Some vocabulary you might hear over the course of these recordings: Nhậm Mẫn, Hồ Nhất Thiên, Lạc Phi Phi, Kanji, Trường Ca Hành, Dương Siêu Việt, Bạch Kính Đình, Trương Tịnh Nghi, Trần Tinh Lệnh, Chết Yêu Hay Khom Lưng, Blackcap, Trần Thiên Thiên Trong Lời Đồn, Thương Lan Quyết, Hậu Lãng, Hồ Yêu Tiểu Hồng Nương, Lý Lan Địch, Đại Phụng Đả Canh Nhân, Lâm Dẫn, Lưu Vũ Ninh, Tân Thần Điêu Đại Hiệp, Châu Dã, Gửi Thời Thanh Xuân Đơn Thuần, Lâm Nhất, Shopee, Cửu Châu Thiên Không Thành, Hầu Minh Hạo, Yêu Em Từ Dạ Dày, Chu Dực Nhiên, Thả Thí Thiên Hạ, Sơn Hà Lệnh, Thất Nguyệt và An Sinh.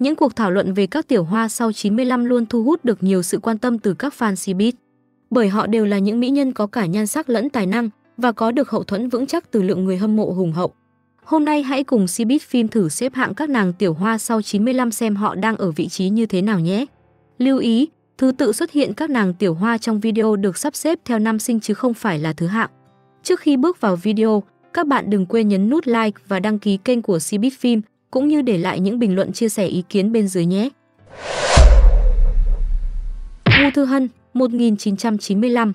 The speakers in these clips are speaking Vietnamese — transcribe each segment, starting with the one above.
những cuộc thảo luận về các tiểu hoa sau 95 luôn thu hút được nhiều sự quan tâm từ các fan Cbiz. Bởi họ đều là những mỹ nhân có cả nhan sắc lẫn tài năng và có được hậu thuẫn vững chắc từ lượng người hâm mộ hùng hậu. Hôm nay hãy cùng Cbiz Film thử xếp hạng các nàng tiểu hoa sau 95 xem họ đang ở vị trí như thế nào nhé. Lưu ý, thứ tự xuất hiện các nàng tiểu hoa trong video được sắp xếp theo năm sinh chứ không phải là thứ hạng. Trước khi bước vào video, các bạn đừng quên nhấn nút like và đăng ký kênh của Cbiz Film, cũng như để lại những bình luận chia sẻ ý kiến bên dưới nhé. Ngu Thư Hân, 1995.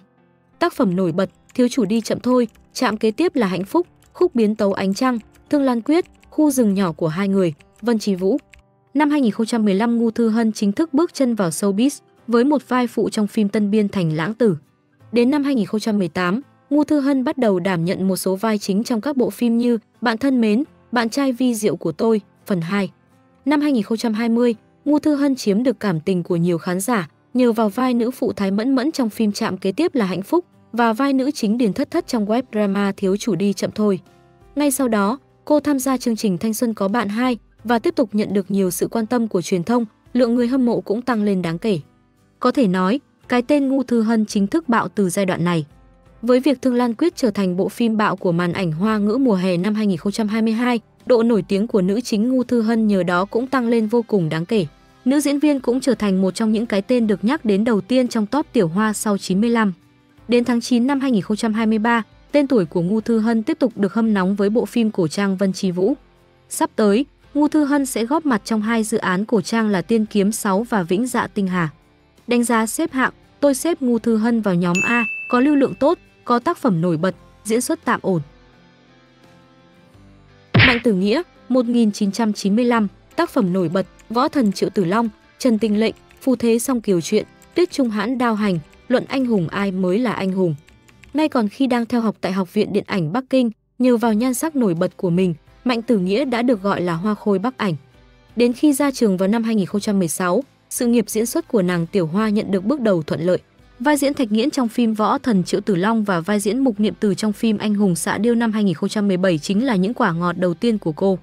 Tác phẩm nổi bật: Thiếu Chủ Đi Chậm Thôi, Trạm Kế Tiếp Là Hạnh Phúc, Khúc Biến Tấu Ánh Trăng, Thương Lan Quyết, Khu Rừng Nhỏ Của Hai Người, Vân Trí Vũ. Năm 2015, Ngu Thư Hân chính thức bước chân vào showbiz với một vai phụ trong phim Tân Biên Thành Lãng Tử. Đến năm 2018, Ngu Thư Hân bắt đầu đảm nhận một số vai chính trong các bộ phim như Bạn Thân Mến, Bạn Trai Vi Diệu Của Tôi, phần 2. Năm 2020, Ngu Thư Hân chiếm được cảm tình của nhiều khán giả nhờ vào vai nữ phụ Thái Mẫn Mẫn trong phim Trạm Kế Tiếp Là Hạnh Phúc và vai nữ chính Điền Thất Thất trong web drama Thiếu Chủ Đi Chậm Thôi. Ngay sau đó, cô tham gia chương trình Thanh Xuân Có Bạn 2 và tiếp tục nhận được nhiều sự quan tâm của truyền thông, lượng người hâm mộ cũng tăng lên đáng kể. Có thể nói, cái tên Ngu Thư Hân chính thức bạo từ giai đoạn này. Với việc Thương Lan Quyết trở thành bộ phim bạo của màn ảnh Hoa ngữ mùa hè năm 2022, độ nổi tiếng của nữ chính Ngu Thư Hân nhờ đó cũng tăng lên vô cùng đáng kể. Nữ diễn viên cũng trở thành một trong những cái tên được nhắc đến đầu tiên trong top tiểu hoa sau 95. Đến tháng 9 năm 2023, tên tuổi của Ngu Thư Hân tiếp tục được hâm nóng với bộ phim cổ trang Vân Trí Vũ. Sắp tới, Ngu Thư Hân sẽ góp mặt trong hai dự án cổ trang là Tiên Kiếm 6 và Vĩnh Dạ Tinh Hà. Đánh giá xếp hạng, tôi xếp Ngu Thư Hân vào nhóm A, có lưu lượng tốt, có tác phẩm nổi bật, diễn xuất tạm ổn. Mạnh Tử Nghĩa, 1995. Tác phẩm nổi bật: Võ Thần Triệu Tử Long, Trần Tinh Lệnh, Phù Thế Song Kiều Truyện, Tuyết Trung Hãn Đao Hành, Luận Anh Hùng Ai Mới Là Anh Hùng. Ngay còn khi đang theo học tại Học viện Điện ảnh Bắc Kinh, nhờ vào nhan sắc nổi bật của mình, Mạnh Tử Nghĩa đã được gọi là Hoa Khôi Bắc ảnh. Đến khi ra trường vào năm 2016, sự nghiệp diễn xuất của nàng tiểu hoa nhận được bước đầu thuận lợi. Vai diễn Thạch Nghiễn trong phim Võ Thần Triệu Tử Long và vai diễn Mục Niệm Từ trong phim Anh Hùng Xạ Điêu năm 2017 chính là những quả ngọt đầu tiên của cô.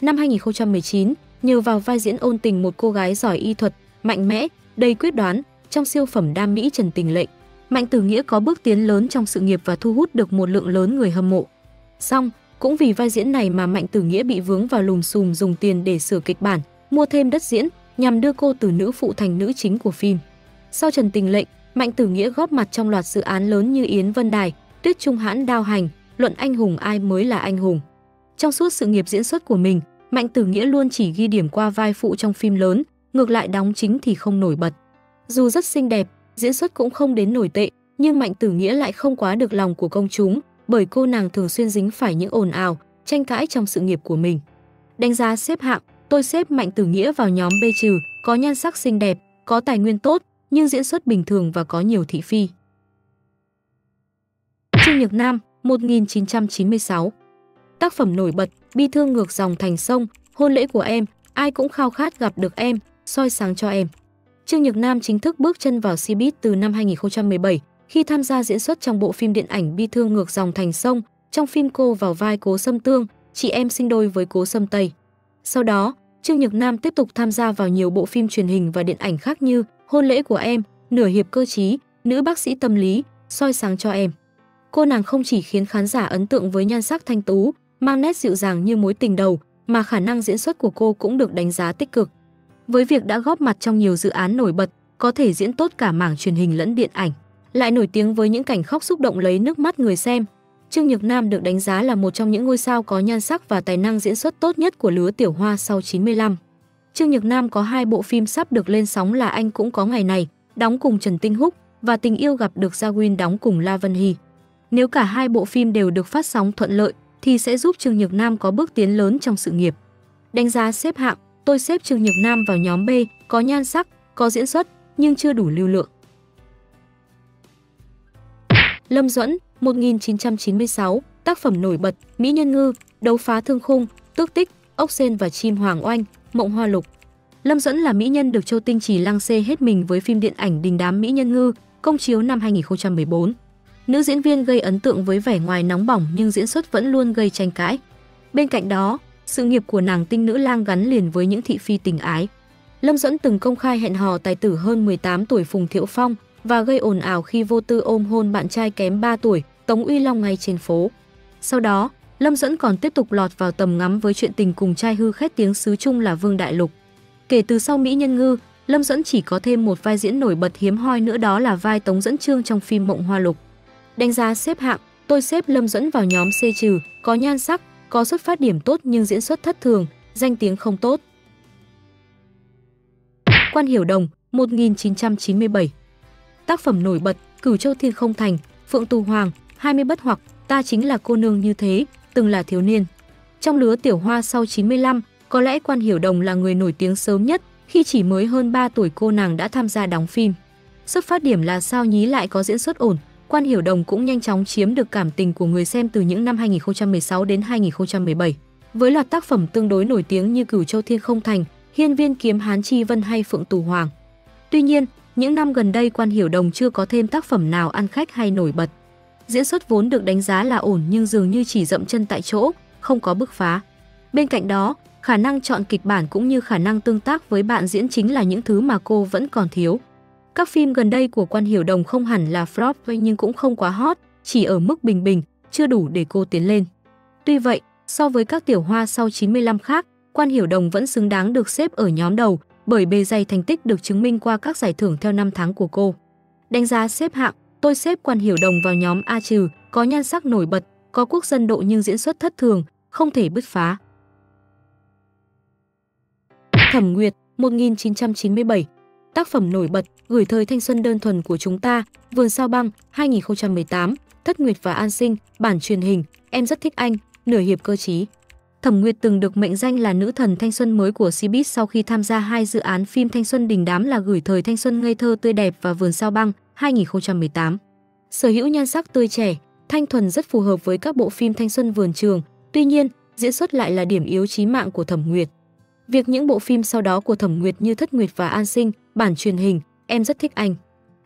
Năm 2019, nhờ vào vai diễn Ôn Tình một cô gái giỏi y thuật, mạnh mẽ, đầy quyết đoán trong siêu phẩm đam mỹ Trần Tình Lệnh, Mạnh Tử Nghĩa có bước tiến lớn trong sự nghiệp và thu hút được một lượng lớn người hâm mộ. Song, cũng vì vai diễn này mà Mạnh Tử Nghĩa bị vướng vào lùm xùm dùng tiền để sửa kịch bản, mua thêm đất diễn nhằm đưa cô từ nữ phụ thành nữ chính của phim. Sau Trần Tình Lệnh, Mạnh Tử Nghĩa góp mặt trong loạt dự án lớn như Yến Vân Đài, Tuyết Trung Hãn Đao Hành, Luận Anh Hùng Ai Mới Là Anh Hùng. Trong suốt sự nghiệp diễn xuất của mình, Mạnh Tử Nghĩa luôn chỉ ghi điểm qua vai phụ trong phim lớn, ngược lại đóng chính thì không nổi bật. Dù rất xinh đẹp, diễn xuất cũng không đến nổi tệ, nhưng Mạnh Tử Nghĩa lại không quá được lòng của công chúng, bởi cô nàng thường xuyên dính phải những ồn ào, tranh cãi trong sự nghiệp của mình. Đánh giá xếp hạng, tôi xếp Mạnh Tử Nghĩa vào nhóm B trừ, có nhan sắc xinh đẹp, có tài nguyên tốt, nhưng diễn xuất bình thường và có nhiều thị phi. Chương Nhược Nam, 1996. Tác phẩm nổi bật: Bi Thương Ngược Dòng Thành Sông, Hôn Lễ Của Em, Ai Cũng Khao Khát Gặp Được Em, Soi Sáng Cho Em. Chương Nhược Nam chính thức bước chân vào Cbiz từ năm 2017 khi tham gia diễn xuất trong bộ phim điện ảnh Bi Thương Ngược Dòng Thành Sông. Trong phim cô vào vai Cố Sâm Tương, chị em sinh đôi với Cố Sâm Tây. Sau đó, Chương Nhược Nam tiếp tục tham gia vào nhiều bộ phim truyền hình và điện ảnh khác như Hôn Lễ Của Em, Nửa Hiệp Cơ Chí, Nữ Bác Sĩ Tâm Lý, Soi Sáng Cho Em. Cô nàng không chỉ khiến khán giả ấn tượng với nhan sắc thanh tú, mang nét dịu dàng như mối tình đầu, mà khả năng diễn xuất của cô cũng được đánh giá tích cực. Với việc đã góp mặt trong nhiều dự án nổi bật, có thể diễn tốt cả mảng truyền hình lẫn điện ảnh, lại nổi tiếng với những cảnh khóc xúc động lấy nước mắt người xem, Trương Nhược Nam được đánh giá là một trong những ngôi sao có nhan sắc và tài năng diễn xuất tốt nhất của lứa tiểu hoa sau 95. Trương Nhược Nam có hai bộ phim sắp được lên sóng là Anh Cũng Có Ngày Này, đóng cùng Trần Tinh Húc, và Tình Yêu Gặp Được Gia Win, đóng cùng La Vân Hy. Nếu cả hai bộ phim đều được phát sóng thuận lợi, thì sẽ giúp Trương Nhược Nam có bước tiến lớn trong sự nghiệp. Đánh giá xếp hạng, tôi xếp Trương Nhược Nam vào nhóm B, có nhan sắc, có diễn xuất, nhưng chưa đủ lưu lượng. Lâm Dẫn, 1996. Tác phẩm nổi bật: Mỹ Nhân Ngư, Đấu Phá Thương Khung, Tước Tích, Ốc Sên Và Chim Hoàng Oanh, Mộng Hoa Lục. Lâm Dẫn là mỹ nhân được Châu Tinh Trì lăng xê hết mình với phim điện ảnh đình đám Mỹ Nhân Ngư, công chiếu năm 2014. Nữ diễn viên gây ấn tượng với vẻ ngoài nóng bỏng nhưng diễn xuất vẫn luôn gây tranh cãi. Bên cạnh đó, sự nghiệp của nàng tinh nữ lang gắn liền với những thị phi tình ái. Lâm Dẫn từng công khai hẹn hò tài tử hơn 18 tuổi Phùng Thiệu Phong và gây ồn ào khi vô tư ôm hôn bạn trai kém 3 tuổi Tống Uy Long ngay trên phố. Sau đó, Lâm Dẫn còn tiếp tục lọt vào tầm ngắm với chuyện tình cùng trai hư khét tiếng xứ Trung là Vương Đại Lục. Kể từ sau Mỹ Nhân Ngư, Lâm Dẫn chỉ có thêm một vai diễn nổi bật hiếm hoi nữa, đó là vai Tống Dẫn Trương trong phim Mộng Hoa Lục. Đánh giá xếp hạng, tôi xếp Lâm Dẫn vào nhóm C-, có nhan sắc, có xuất phát điểm tốt nhưng diễn xuất thất thường, danh tiếng không tốt. Quan Hiểu Đồng, 1997. Tác phẩm nổi bật: Cửu Châu Thiên Không Thành, Phượng Tù Hoàng, 20 bất hoặc, Ta Chính Là Cô Nương Như Thế, Từng Là Thiếu Niên. Trong lứa tiểu hoa sau 95, có lẽ Quan Hiểu Đồng là người nổi tiếng sớm nhất, khi chỉ mới hơn 3 tuổi cô nàng đã tham gia đóng phim. Xuất phát điểm là sao nhí lại có diễn xuất ổn, Quan Hiểu Đồng cũng nhanh chóng chiếm được cảm tình của người xem từ những năm 2016 đến 2017. Với loạt tác phẩm tương đối nổi tiếng như Cửu Châu Thiên Không Thành, Hiên Viên Kiếm Hán Chi Vân hay Phượng Tù Hoàng. Tuy nhiên, những năm gần đây Quan Hiểu Đồng chưa có thêm tác phẩm nào ăn khách hay nổi bật. Diễn xuất vốn được đánh giá là ổn nhưng dường như chỉ dậm chân tại chỗ, không có bứt phá. Bên cạnh đó, khả năng chọn kịch bản cũng như khả năng tương tác với bạn diễn chính là những thứ mà cô vẫn còn thiếu. Các phim gần đây của Quan Hiểu Đồng không hẳn là flop nhưng cũng không quá hot, chỉ ở mức bình bình, chưa đủ để cô tiến lên. Tuy vậy, so với các tiểu hoa sau 95 khác, Quan Hiểu Đồng vẫn xứng đáng được xếp ở nhóm đầu bởi bề dày thành tích được chứng minh qua các giải thưởng theo năm tháng của cô. Đánh giá xếp hạng, tôi xếp Quan Hiểu Đồng vào nhóm A-, có nhan sắc nổi bật, có quốc dân độ nhưng diễn xuất thất thường, không thể bứt phá. Thẩm Nguyệt, 1997. Tác phẩm nổi bật: Gửi Thời Thanh Xuân Đơn Thuần Của Chúng Ta, Vườn Sao Băng, 2018, Thất Nguyệt và An Sinh, bản truyền hình, Em Rất Thích Anh, nửa hiệp cơ chí. Thẩm Nguyệt từng được mệnh danh là nữ thần thanh xuân mới của Cbiz sau khi tham gia hai dự án phim thanh xuân đình đám là Gửi Thời Thanh Xuân Ngây Thơ Tươi Đẹp và Vườn Sao Băng, 2018. Sở hữu nhan sắc tươi trẻ, thanh thuần rất phù hợp với các bộ phim thanh xuân vườn trường, tuy nhiên, diễn xuất lại là điểm yếu chí mạng của Thẩm Nguyệt. Việc những bộ phim sau đó của Thẩm Nguyệt như Thất Nguyệt và An Sinh, bản truyền hình, Em Rất Thích Anh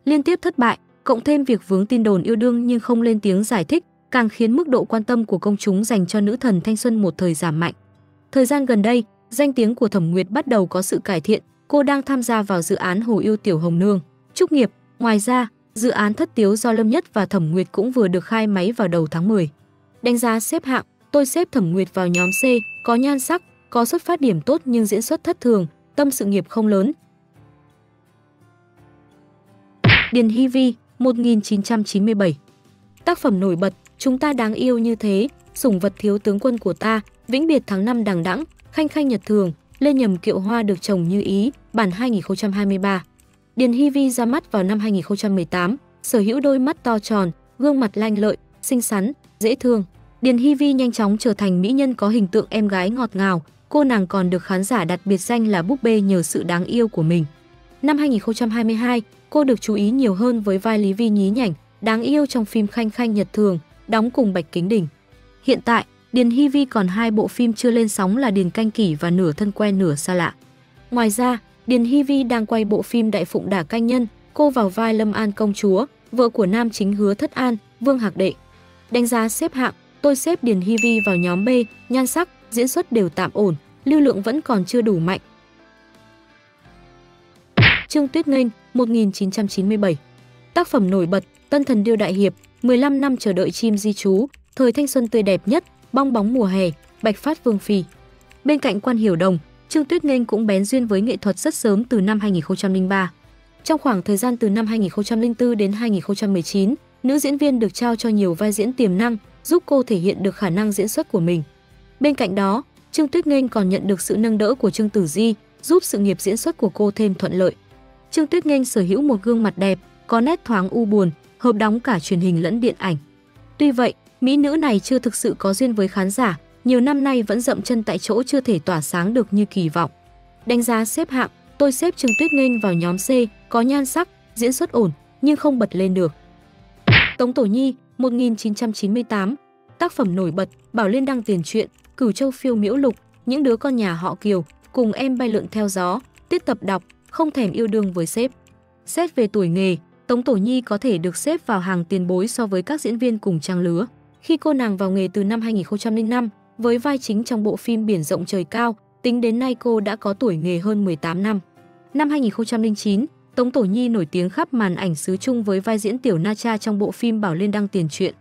liên tiếp thất bại, cộng thêm việc vướng tin đồn yêu đương nhưng không lên tiếng giải thích, càng khiến mức độ quan tâm của công chúng dành cho nữ thần thanh xuân một thời giảm mạnh. Thời gian gần đây, danh tiếng của Thẩm Nguyệt bắt đầu có sự cải thiện, cô đang tham gia vào dự án Hồ Yêu Tiểu Hồng Nương, Trúc Nghiệp. Ngoài ra, dự án Thất Tiếu do Lâm Nhất và Thẩm Nguyệt cũng vừa được khai máy vào đầu tháng 10. Đánh giá xếp hạng, tôi xếp Thẩm Nguyệt vào nhóm C, có nhan sắc, có xuất phát điểm tốt nhưng diễn xuất thất thường, tâm sự nghiệp không lớn. Điền Hi Vi, 1997. Tác phẩm nổi bật: Chúng Ta Đáng Yêu Như Thế, Sủng Vật Thiếu Tướng Quân Của Ta, Vĩnh Biệt Tháng Năm Đằng Đẵng, Khanh Khanh Nhật Thường, Lê Nhầm Kiệu Hoa Được Chồng Như Ý, bản 2023. Điền Hi Vi ra mắt vào năm 2018, sở hữu đôi mắt to tròn, gương mặt lanh lợi, xinh xắn, dễ thương. Điền Hi Vi nhanh chóng trở thành mỹ nhân có hình tượng em gái ngọt ngào, cô nàng còn được khán giả đặt biệt danh là búp bê nhờ sự đáng yêu của mình. Năm 2022, cô được chú ý nhiều hơn với vai Lý Vi nhí nhảnh, đáng yêu trong phim Khanh Khanh Nhật Thường, đóng cùng Bạch Kính Đình. Hiện tại, Điền Hi Vi còn hai bộ phim chưa lên sóng là Điền Canh Kỷ và Nửa Thân Quen Nửa Xa Lạ. Ngoài ra, Điền Hi Vi đang quay bộ phim Đại Phụng Đả Canh Nhân, cô vào vai Lâm An Công Chúa, vợ của nam chính Hứa Thất An, Vương Hạc Đệ. Đánh giá xếp hạng, tôi xếp Điền Hi Vi vào nhóm B, nhan sắc, diễn xuất đều tạm ổn, lưu lượng vẫn còn chưa đủ mạnh. Trương Tuyết Nghênh, 1997. Tác phẩm nổi bật: Tân Thần Điêu Đại Hiệp, 15 năm chờ đợi chim di trú, Thời thanh xuân tươi đẹp nhất, Bong bóng mùa hè, Bạch Phát Vương Phi. Bên cạnh Quan Hiểu Đồng, Trương Tuyết Nghênh cũng bén duyên với nghệ thuật rất sớm từ năm 2003. Trong khoảng thời gian từ năm 2004 đến 2019, nữ diễn viên được trao cho nhiều vai diễn tiềm năng, giúp cô thể hiện được khả năng diễn xuất của mình. Bên cạnh đó, Trương Tuyết Nghênh còn nhận được sự nâng đỡ của Trương Tử Di, giúp sự nghiệp diễn xuất của cô thêm thuận lợi. Trương Tuyết Nghênh sở hữu một gương mặt đẹp, có nét thoáng u buồn, hợp đóng cả truyền hình lẫn điện ảnh. Tuy vậy, mỹ nữ này chưa thực sự có duyên với khán giả, nhiều năm nay vẫn dậm chân tại chỗ, chưa thể tỏa sáng được như kỳ vọng. Đánh giá xếp hạng, tôi xếp Trương Tuyết Nghênh vào nhóm C, có nhan sắc, diễn xuất ổn, nhưng không bật lên được. Tống Tổ Nhi, 1998. Tác phẩm nổi bật: Bảo Liên Đăng Tiền Truyện, Cửu Châu Phiêu Miễu Lục, Những Đứa Con Nhà Họ Kiều, Cùng Em Bay Lượn Theo Gió, Tiết Tập Đọc, Không Thèm Yêu Đương Với Sếp. Xét về tuổi nghề, Tống Tổ Nhi có thể được xếp vào hàng tiền bối so với các diễn viên cùng trang lứa. Khi cô nàng vào nghề từ năm 2005, với vai chính trong bộ phim Biển Rộng Trời Cao, tính đến nay cô đã có tuổi nghề hơn 18 năm. Năm 2009, Tống Tổ Nhi nổi tiếng khắp màn ảnh xứ Trung với vai diễn Tiểu Na Cha trong bộ phim Bảo Liên Đăng Tiền Truyện.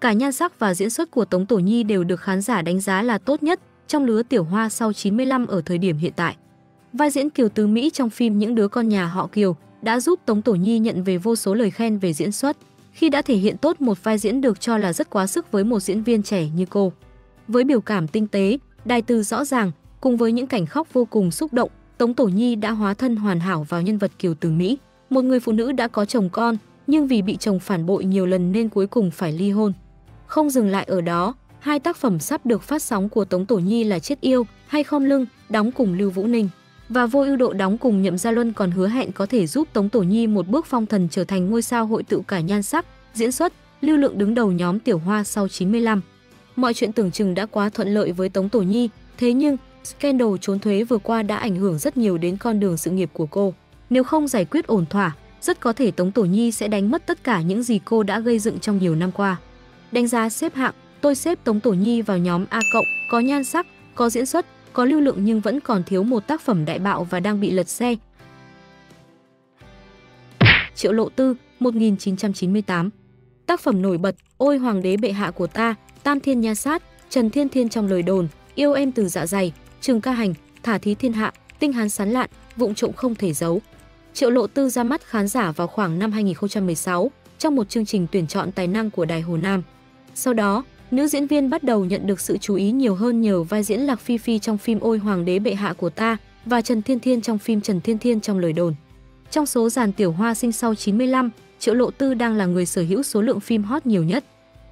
Cả nhan sắc và diễn xuất của Tống Tổ Nhi đều được khán giả đánh giá là tốt nhất trong lứa tiểu hoa sau 95 ở thời điểm hiện tại. Vai diễn Kiều Tứ Mỹ trong phim Những Đứa Con Nhà Họ Kiều đã giúp Tống Tổ Nhi nhận về vô số lời khen về diễn xuất, khi đã thể hiện tốt một vai diễn được cho là rất quá sức với một diễn viên trẻ như cô. Với biểu cảm tinh tế, đài từ rõ ràng, cùng với những cảnh khóc vô cùng xúc động, Tống Tổ Nhi đã hóa thân hoàn hảo vào nhân vật Kiều Tứ Mỹ, một người phụ nữ đã có chồng con, nhưng vì bị chồng phản bội nhiều lần nên cuối cùng phải ly hôn. Không dừng lại ở đó, hai tác phẩm sắp được phát sóng của Tống Tổ Nhi là Chết Yêu hay Khom Lưng, đóng cùng Lưu Vũ Ninh, và Vô Ưu Độ đóng cùng Nhậm Gia Luân còn hứa hẹn có thể giúp Tống Tổ Nhi một bước phong thần trở thành ngôi sao hội tụ cả nhan sắc, diễn xuất, lưu lượng đứng đầu nhóm tiểu hoa sau 95. Mọi chuyện tưởng chừng đã quá thuận lợi với Tống Tổ Nhi, thế nhưng scandal trốn thuế vừa qua đã ảnh hưởng rất nhiều đến con đường sự nghiệp của cô. Nếu không giải quyết ổn thỏa, rất có thể Tống Tổ Nhi sẽ đánh mất tất cả những gì cô đã gây dựng trong nhiều năm qua. Đánh giá xếp hạng, tôi xếp Tống Tổ Nhi vào nhóm A+, có nhan sắc, có diễn xuất, có lưu lượng nhưng vẫn còn thiếu một tác phẩm đại bạo và đang bị lật xe. Triệu Lộ Tư, 1998. Tác phẩm nổi bật: Ôi Hoàng Đế Bệ Hạ Của Ta, Tam Thiên Nha Sát, Trần Thiên Thiên Trong Lời Đồn, Yêu Em Từ Dạ Dày, Trường Ca Hành, Thả Thí Thiên Hạ, Tinh Hán Sán Lạn, Vụng Trộm Không Thể Giấu. Triệu Lộ Tư ra mắt khán giả vào khoảng năm 2016 trong một chương trình tuyển chọn tài năng của Đài Hồ Nam. Sau đó, nữ diễn viên bắt đầu nhận được sự chú ý nhiều hơn nhờ vai diễn Lạc Phi Phi trong phim Ôi Hoàng Đế Bệ Hạ Của Ta và Trần Thiên Thiên trong phim Trần Thiên Thiên Trong Lời Đồn. Trong số dàn tiểu hoa sinh sau 95, Triệu Lộ Tư đang là người sở hữu số lượng phim hot nhiều nhất.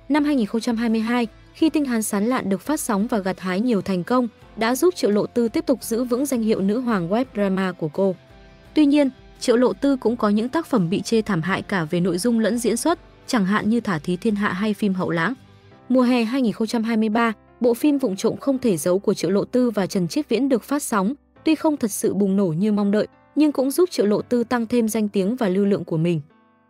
Năm 2022, khi Tinh Hán Sán Lạn được phát sóng và gặt hái nhiều thành công, đã giúp Triệu Lộ Tư tiếp tục giữ vững danh hiệu nữ hoàng web drama của cô. Tuy nhiên, Triệu Lộ Tư cũng có những tác phẩm bị chê thảm hại cả về nội dung lẫn diễn xuất, chẳng hạn như Thả Thí Thiên Hạ hay phim Hậu Lãng. Mùa hè 2023, bộ phim Vụng Trộm Không Thể Giấu của Triệu Lộ Tư và Trần Chiết Viễn được phát sóng, tuy không thật sự bùng nổ như mong đợi, nhưng cũng giúp Triệu Lộ Tư tăng thêm danh tiếng và lưu lượng của mình.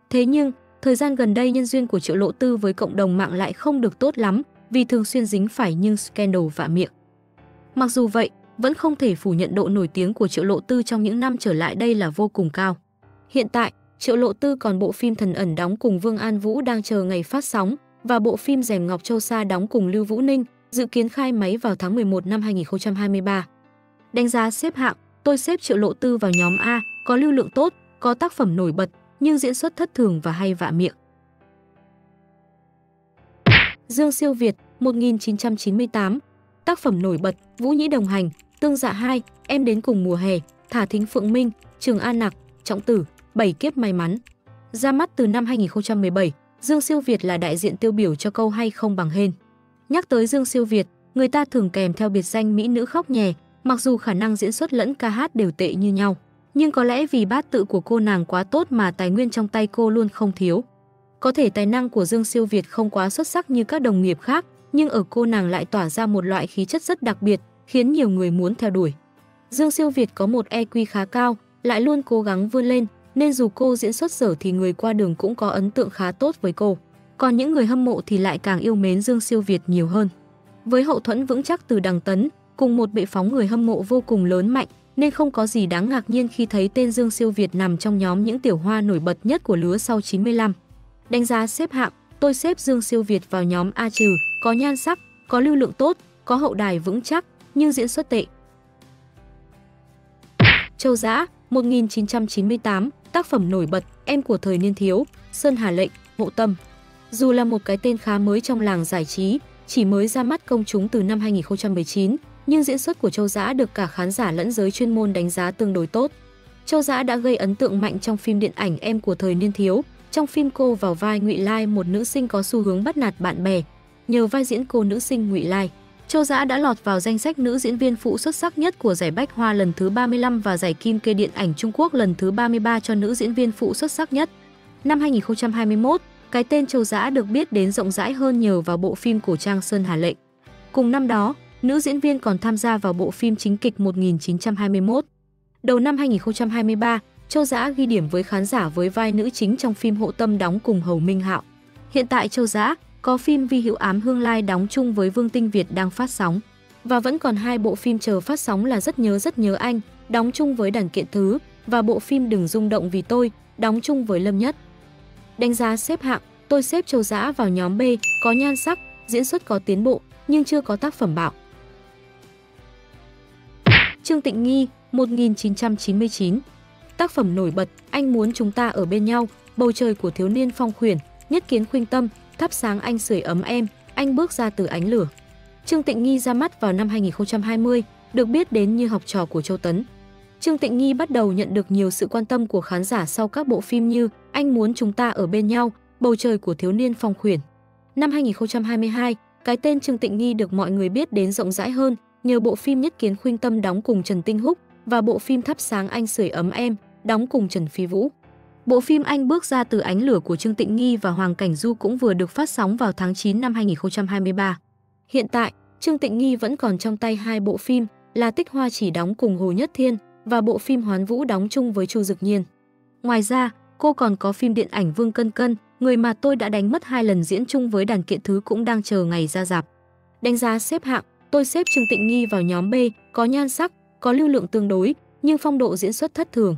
Thế nhưng, thời gian gần đây nhân duyên của Triệu Lộ Tư với cộng đồng mạng lại không được tốt lắm vì thường xuyên dính phải những scandal vạ miệng. Mặc dù vậy, vẫn không thể phủ nhận độ nổi tiếng của Triệu Lộ Tư trong những năm trở lại đây là vô cùng cao. Hiện tại, Triệu Lộ Tư còn bộ phim Thần Ẩn đóng cùng Vương An Vũ đang chờ ngày phát sóng và bộ phim Rèm Ngọc Châu Sa đóng cùng Lưu Vũ Ninh, dự kiến khai máy vào tháng 11 năm 2023. Đánh giá xếp hạng, tôi xếp Triệu Lộ Tư vào nhóm A, có lưu lượng tốt, có tác phẩm nổi bật, nhưng diễn xuất thất thường và hay vạ miệng. Dương Siêu Việt, 1998. Tác phẩm nổi bật: Vũ Nhĩ Đồng Hành, Tương Dạ 2, Em Đến Cùng Mùa Hè, Thả Thính Phượng Minh, Trường An Nặc, Trọng Tử, Bảy Kiếp May Mắn. Ra mắt từ năm 2017, Dương Siêu Việt là đại diện tiêu biểu cho câu hay không bằng hên. Nhắc tới Dương Siêu Việt, người ta thường kèm theo biệt danh mỹ nữ khóc nhè, mặc dù khả năng diễn xuất lẫn ca hát đều tệ như nhau, nhưng có lẽ vì bát tự của cô nàng quá tốt mà tài nguyên trong tay cô luôn không thiếu. Có thể tài năng của Dương Siêu Việt không quá xuất sắc như các đồng nghiệp khác, nhưng ở cô nàng lại tỏa ra một loại khí chất rất đặc biệt, khiến nhiều người muốn theo đuổi. Dương Siêu Việt có một EQ khá cao, lại luôn cố gắng vươn lên, nên dù cô diễn xuất dở thì người qua đường cũng có ấn tượng khá tốt với cô. Còn những người hâm mộ thì lại càng yêu mến Dương Siêu Việt nhiều hơn. Với hậu thuẫn vững chắc từ Đằng Tấn, cùng một bệ phóng người hâm mộ vô cùng lớn mạnh, nên không có gì đáng ngạc nhiên khi thấy tên Dương Siêu Việt nằm trong nhóm những tiểu hoa nổi bật nhất của lứa sau 95. Đánh giá xếp hạng, tôi xếp Dương Siêu Việt vào nhóm A-, có nhan sắc, có lưu lượng tốt, có hậu đài vững chắc, nhưng diễn xuất tệ. Châu Dã, 1998, tác phẩm nổi bật: Em Của Thời Niên Thiếu, Sơn Hà Lệnh, Hộ Tâm. Dù là một cái tên khá mới trong làng giải trí, chỉ mới ra mắt công chúng từ năm 2019, nhưng diễn xuất của Châu Dã được cả khán giả lẫn giới chuyên môn đánh giá tương đối tốt. Châu Dã đã gây ấn tượng mạnh trong phim điện ảnh Em Của Thời Niên Thiếu. Trong phim cô vào vai Ngụy Lai, một nữ sinh có xu hướng bắt nạt bạn bè. Nhờ vai diễn cô nữ sinh Ngụy Lai, Châu Dã đã lọt vào danh sách nữ diễn viên phụ xuất sắc nhất của giải Bách Hoa lần thứ 35 và giải Kim Kê điện ảnh Trung Quốc lần thứ 33 cho nữ diễn viên phụ xuất sắc nhất. Năm 2021, cái tên Châu Dã được biết đến rộng rãi hơn nhờ vào bộ phim cổ trang Sơn Hà Lệnh. Cùng năm đó, nữ diễn viên còn tham gia vào bộ phim chính kịch 1921. Đầu năm 2023, Châu Dã ghi điểm với khán giả với vai nữ chính trong phim Hộ Tâm đóng cùng Hầu Minh Hạo. Hiện tại Châu Dã có phim Vi Hữu Ám Hương Lai đóng chung với Vương Tinh Việt đang phát sóng, và vẫn còn hai bộ phim chờ phát sóng là Rất Nhớ Anh đóng chung với Đảng Kiện Thứ và bộ phim Đừng Rung Động Vì Tôi, đóng chung với Lâm Nhất. Đánh giá xếp hạng, tôi xếp Châu Dã vào nhóm B, có nhan sắc, diễn xuất có tiến bộ, nhưng chưa có tác phẩm bạo. Trương Tịnh Nghi, 1999. Tác phẩm nổi bật, Anh Muốn Chúng Ta Ở Bên Nhau, Bầu Trời Của Thiếu Niên Phong Khuyển, Nhất Kiến Khuynh Tâm, Thắp Sáng Anh Sưởi Ấm Em, Anh Bước Ra Từ Ánh Lửa. Trương Tịnh Nghi ra mắt vào năm 2020, được biết đến như học trò của Châu Tấn. Trương Tịnh Nghi bắt đầu nhận được nhiều sự quan tâm của khán giả sau các bộ phim như Anh Muốn Chúng Ta Ở Bên Nhau, Bầu Trời Của Thiếu Niên Phong Khuyển. Năm 2022, cái tên Trương Tịnh Nghi được mọi người biết đến rộng rãi hơn nhờ bộ phim Nhất Kiến Khuynh Tâm đóng cùng Trần Tinh Húc và bộ phim Thắp Sáng Anh Sưởi Ấm Em đóng cùng Trần Phi Vũ. Bộ phim Anh Bước Ra Từ Ánh Lửa của Trương Tịnh Nghi và Hoàng Cảnh Du cũng vừa được phát sóng vào tháng 9 năm 2023. Hiện tại, Trương Tịnh Nghi vẫn còn trong tay hai bộ phim là Tích Hoa Chỉ đóng cùng Hồ Nhất Thiên và bộ phim Hoán Vũ đóng chung với Chu Dực Nhiên. Ngoài ra, cô còn có phim điện ảnh Vương Cân Cân, Người Mà Tôi Đã Đánh Mất 2 lần diễn chung với Đàn Kiện Thứ cũng đang chờ ngày ra rạp. Đánh giá xếp hạng, tôi xếp Trương Tịnh Nghi vào nhóm B, có nhan sắc, có lưu lượng tương đối, nhưng phong độ diễn xuất thất thường.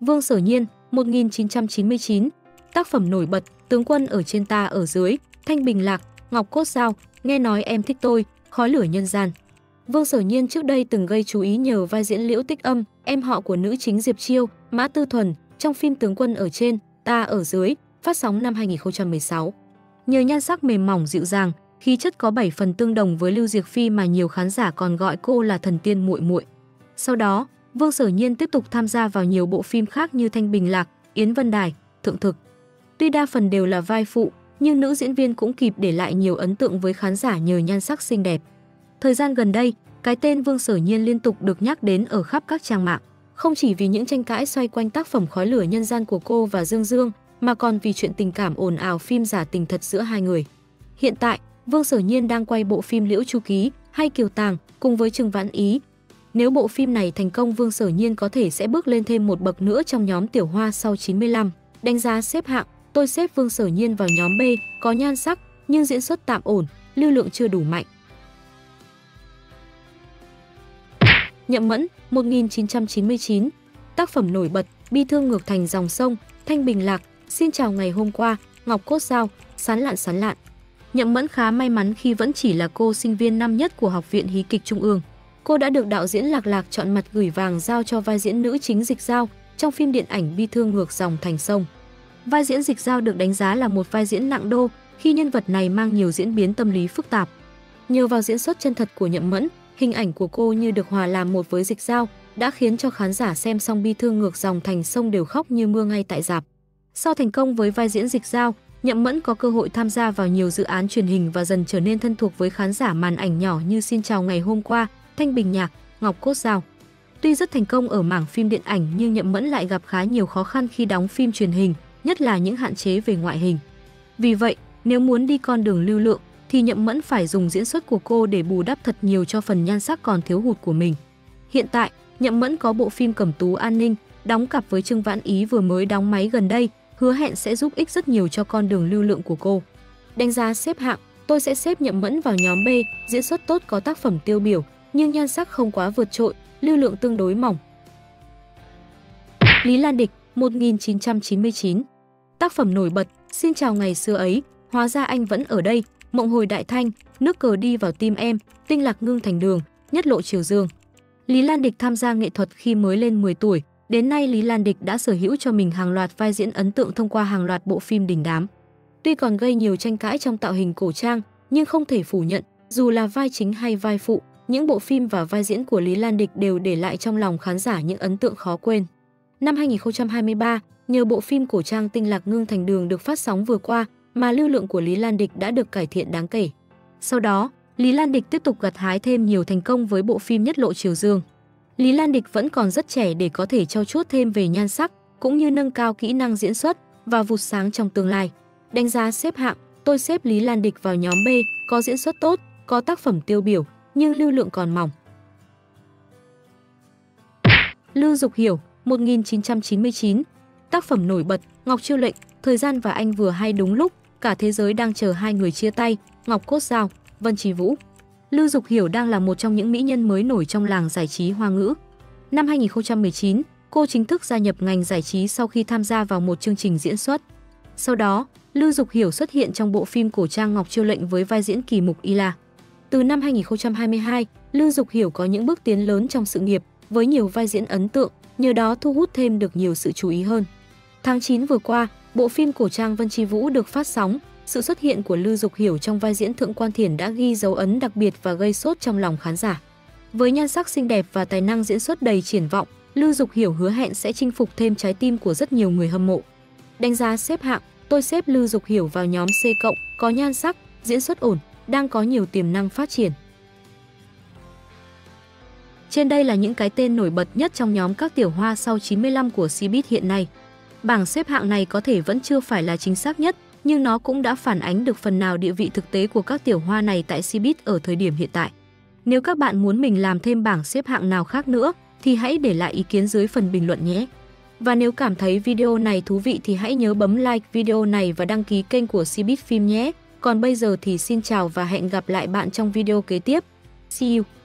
Vương Sở Nhiên, 1999. Tác phẩm nổi bật, Tướng Quân Ở Trên Ta Ở Dưới, Thanh Bình Lạc, Ngọc Cốt Dao, Nghe Nói Em Thích Tôi, Khói Lửa Nhân Gian. Vương Sở Nhiên trước đây từng gây chú ý nhờ vai diễn Liễu Tích Âm, em họ của nữ chính Diệp Chiêu, Mã Tư Thuần, trong phim Tướng Quân Ở Trên, Ta Ở Dưới, phát sóng năm 2016. Nhờ nhan sắc mềm mỏng dịu dàng, khí chất có 7 phần tương đồng với Lưu Diệc Phi mà nhiều khán giả còn gọi cô là thần tiên muội muội. Sau đó, Vương Sở Nhiên tiếp tục tham gia vào nhiều bộ phim khác như Thanh Bình Lạc, Yến Vân Đài, Thượng Thực. Tuy đa phần đều là vai phụ, nhưng nữ diễn viên cũng kịp để lại nhiều ấn tượng với khán giả nhờ nhan sắc xinh đẹp. Thời gian gần đây, cái tên Vương Sở Nhiên liên tục được nhắc đến ở khắp các trang mạng, không chỉ vì những tranh cãi xoay quanh tác phẩm Khói Lửa Nhân Gian của cô và Dương Dương, mà còn vì chuyện tình cảm ồn ào phim giả tình thật giữa hai người. Hiện tại, Vương Sở Nhiên đang quay bộ phim Liễu Chu Ký hay Kiều Tàng cùng với Trương Vãn Ý. Nếu bộ phim này thành công, Vương Sở Nhiên có thể sẽ bước lên thêm một bậc nữa trong nhóm Tiểu Hoa Sau 95. Đánh giá xếp hạng, tôi xếp Vương Sở Nhiên vào nhóm B, có nhan sắc, nhưng diễn xuất tạm ổn, lưu lượng chưa đủ mạnh. Nhậm Mẫn, 1999. Tác phẩm nổi bật, Bi Thương Ngược Thành Dòng Sông, Thanh Bình Lạc, Xin Chào Ngày Hôm Qua, Ngọc Cốt Dao, Sán Lạn Sán Lạn. Nhậm Mẫn khá may mắn khi vẫn chỉ là cô sinh viên năm nhất của Học viện Hí kịch Trung ương. Cô đã được đạo diễn Lạc Lạc chọn mặt gửi vàng giao cho vai diễn nữ chính Dịch Dao trong phim điện ảnh Bi Thương Ngược Dòng Thành Sông. Vai diễn Dịch Dao được đánh giá là một vai diễn nặng đô khi nhân vật này mang nhiều diễn biến tâm lý phức tạp. Nhờ vào diễn xuất chân thật của Nhậm Mẫn, hình ảnh của cô như được hòa làm một với Dịch Dao đã khiến cho khán giả xem xong Bi Thương Ngược Dòng Thành Sông đều khóc như mưa ngay tại rạp. Sau thành công với vai diễn Dịch Dao, Nhậm Mẫn có cơ hội tham gia vào nhiều dự án truyền hình và dần trở nên thân thuộc với khán giả màn ảnh nhỏ như Xin Chào Ngày Hôm Qua, Thanh Bình Nhạc, Ngọc Cốt Dao. Tuy rất thành công ở mảng phim điện ảnh nhưng Nhậm Mẫn lại gặp khá nhiều khó khăn khi đóng phim truyền hình, nhất là những hạn chế về ngoại hình. Vì vậy, nếu muốn đi con đường lưu lượng thì Nhậm Mẫn phải dùng diễn xuất của cô để bù đắp thật nhiều cho phần nhan sắc còn thiếu hụt của mình. Hiện tại, Nhậm Mẫn có bộ phim Cẩm Tú An Ninh đóng cặp với Trương Vãn Ý vừa mới đóng máy gần đây, hứa hẹn sẽ giúp ích rất nhiều cho con đường lưu lượng của cô. Đánh giá xếp hạng, tôi sẽ xếp Nhậm Mẫn vào nhóm B, diễn xuất tốt, có tác phẩm tiêu biểu, nhưng nhan sắc không quá vượt trội, lưu lượng tương đối mỏng. Lý Lan Địch, 1999. Tác phẩm nổi bật, Xin Chào Ngày Xưa Ấy, Hóa Ra Anh Vẫn Ở Đây, Mộng Hồi Đại Thanh, Nước Cờ Đi Vào Tim Em, Tinh Lạc Ngưng Thành Đường, Nhất Lộ Triều Dương. Lý Lan Địch tham gia nghệ thuật khi mới lên 10 tuổi. Đến nay, Lý Lan Địch đã sở hữu cho mình hàng loạt vai diễn ấn tượng thông qua hàng loạt bộ phim đình đám. Tuy còn gây nhiều tranh cãi trong tạo hình cổ trang, nhưng không thể phủ nhận, dù là vai chính hay vai phụ, những bộ phim và vai diễn của Lý Lan Địch đều để lại trong lòng khán giả những ấn tượng khó quên. Năm 2023, nhờ bộ phim cổ trang Tinh Lạc Ngưng Thành Đường được phát sóng vừa qua mà lưu lượng của Lý Lan Địch đã được cải thiện đáng kể. Sau đó, Lý Lan Địch tiếp tục gặt hái thêm nhiều thành công với bộ phim Nhất Lộ Triều Dương. Lý Lan Địch vẫn còn rất trẻ để có thể trau chuốt thêm về nhan sắc cũng như nâng cao kỹ năng diễn xuất và vụt sáng trong tương lai. Đánh giá xếp hạng, tôi xếp Lý Lan Địch vào nhóm B, có diễn xuất tốt, có tác phẩm tiêu biểu, nhưng lưu lượng còn mỏng. Lưu Dục Hiểu, 1999. Tác phẩm nổi bật, Ngọc Chiêu Lệnh, Thời Gian Và Anh Vừa Hay Đúng Lúc, Cả Thế Giới Đang Chờ Hai Người Chia Tay, Ngọc Cốt Dao, Vân Chí Vũ. Lưu Dục Hiểu đang là một trong những mỹ nhân mới nổi trong làng giải trí Hoa ngữ. Năm 2019, cô chính thức gia nhập ngành giải trí sau khi tham gia vào một chương trình diễn xuất. Sau đó, Lưu Dục Hiểu xuất hiện trong bộ phim cổ trang Ngọc Chiêu Lệnh với vai diễn Kỳ Mục Y La. Từ năm 2022, Lưu Dục Hiểu có những bước tiến lớn trong sự nghiệp với nhiều vai diễn ấn tượng, nhờ đó thu hút thêm được nhiều sự chú ý hơn. Tháng 9 vừa qua, bộ phim cổ trang Vân Chi Vũ được phát sóng. Sự xuất hiện của Lưu Dục Hiểu trong vai diễn Thượng Quan Thiển đã ghi dấu ấn đặc biệt và gây sốt trong lòng khán giả. Với nhan sắc xinh đẹp và tài năng diễn xuất đầy triển vọng, Lưu Dục Hiểu hứa hẹn sẽ chinh phục thêm trái tim của rất nhiều người hâm mộ. Đánh giá xếp hạng, tôi xếp Lưu Dục Hiểu vào nhóm C+, có nhan sắc, diễn xuất ổn, đang có nhiều tiềm năng phát triển. Trên đây là những cái tên nổi bật nhất trong nhóm các tiểu hoa sau 95 của Cbiz hiện nay. Bảng xếp hạng này có thể vẫn chưa phải là chính xác nhất, nhưng nó cũng đã phản ánh được phần nào địa vị thực tế của các tiểu hoa này tại Cbiz ở thời điểm hiện tại. Nếu các bạn muốn mình làm thêm bảng xếp hạng nào khác nữa, thì hãy để lại ý kiến dưới phần bình luận nhé. Và nếu cảm thấy video này thú vị thì hãy nhớ bấm like video này và đăng ký kênh của Cbiz Film nhé. Còn bây giờ thì xin chào và hẹn gặp lại bạn trong video kế tiếp. See you!